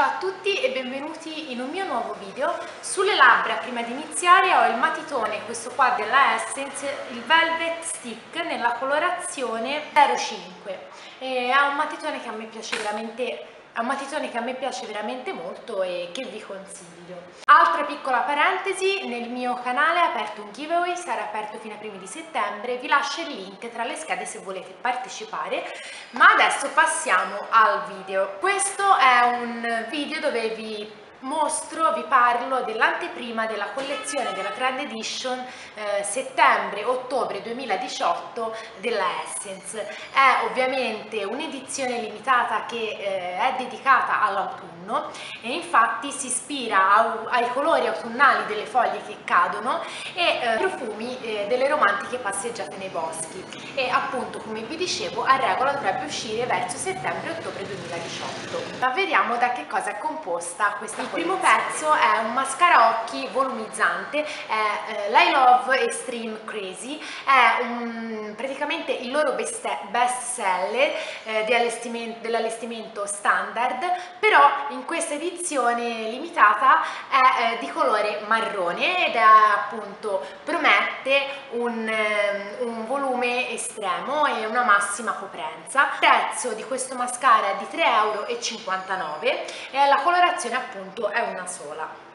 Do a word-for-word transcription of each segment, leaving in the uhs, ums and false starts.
Ciao a tutti e benvenuti in un mio nuovo video. Sulle labbra, prima di iniziare, ho il matitone, questo qua della Essence, il Velvet Stick nella colorazione zero cinque. E è un matitone che a me piace veramente, è un matitone che a me piace veramente molto e che vi consiglio. Altra piccola parentesi, nel mio canale è aperto un giveaway, sarà aperto fino ai primi di settembre, vi lascio il link tra le schede se volete partecipare, ma adesso passiamo al video. Questo è un video dove vi mostro, vi parlo dell'anteprima della collezione della Trend Edition eh, settembre-ottobre duemiladiciotto della Essence. È ovviamente un'edizione limitata che eh, è dedicata all'autunno e infatti si ispira a, ai colori autunnali delle foglie che cadono e ai eh, profumi eh, delle romantiche passeggiate nei boschi e, appunto, come vi dicevo, a regola dovrebbe uscire verso settembre-ottobre duemiladiciotto. Ma vediamo da che cosa è composta questa. Il primo pezzo è un mascara occhi volumizzante, è l'I Love Extreme Crazy, è un, praticamente il loro best seller eh, dell'allestimento standard, però in questa edizione limitata è eh, di colore marrone ed è, appunto, promette un, un volume estremo e una massima coprenza. Il prezzo di questo mascara è di tre virgola cinquantanove euro e la colorazione, appunto, è una sola.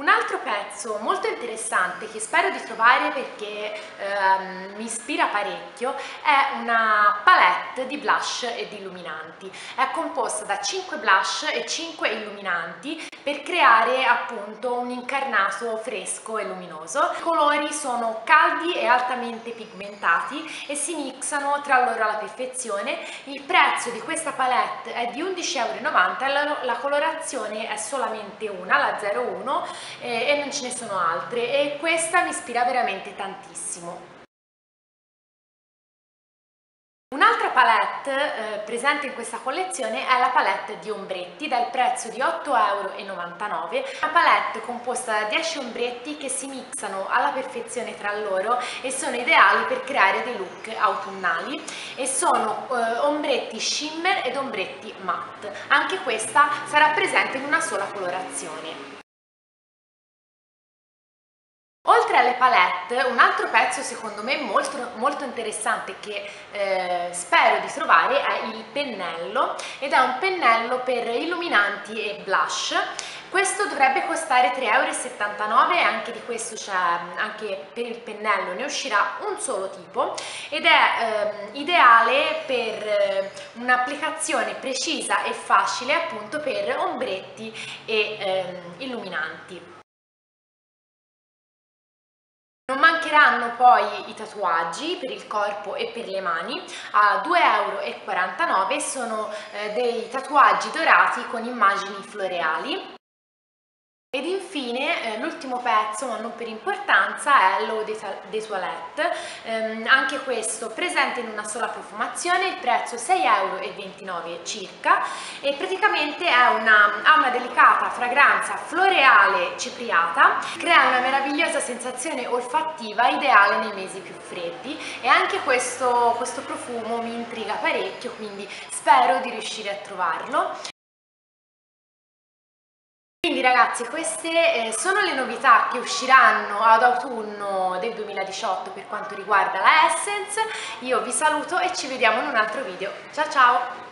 Un altro pezzo molto interessante che spero di trovare perché ehm, mi ispira parecchio è una palette di blush e di illuminanti. È composta da cinque blush e cinque illuminanti per creare, appunto, un incarnato fresco e luminoso. I colori sono caldi e altamente pigmentati e si mixano tra loro alla perfezione. Il prezzo di questa palette è di undici virgola novanta euro e la, la colorazione è solamente una, la zero uno. E non ce ne sono altre e questa mi ispira veramente tantissimo. Un'altra palette eh, presente in questa collezione è la palette di ombretti dal prezzo di otto virgola novantanove euro, una palette composta da dieci ombretti che si mixano alla perfezione tra loro e sono ideali per creare dei look autunnali e sono eh, ombretti shimmer ed ombretti matte. Anche questa sarà presente in una sola colorazione. Oltre alle palette, un altro pezzo secondo me molto, molto interessante che eh, spero di trovare è il pennello, ed è un pennello per illuminanti e blush. Questo dovrebbe costare tre virgola settantanove euro e anche di questo c'è, anche per il pennello ne uscirà un solo tipo ed è eh, ideale per eh, un'applicazione precisa e facile, appunto, per ombretti e eh, illuminanti. Non mancheranno poi i tatuaggi per il corpo e per le mani, a due virgola quarantanove euro sono eh, dei tatuaggi dorati con immagini floreali. Ed infine eh, l'ultimo pezzo, ma non per importanza, è l'Eau de Toilette, ehm, anche questo presente in una sola profumazione, il prezzo sei virgola ventinove euro circa e praticamente è una, ha una delicata fragranza floreale cipriata, crea una meravigliosa sensazione olfattiva ideale nei mesi più freddi e anche questo, questo profumo mi intriga parecchio, quindi spero di riuscire a trovarlo. Quindi, ragazzi, queste sono le novità che usciranno ad autunno del duemiladiciotto per quanto riguarda la Essence. Io vi saluto e ci vediamo in un altro video. Ciao ciao!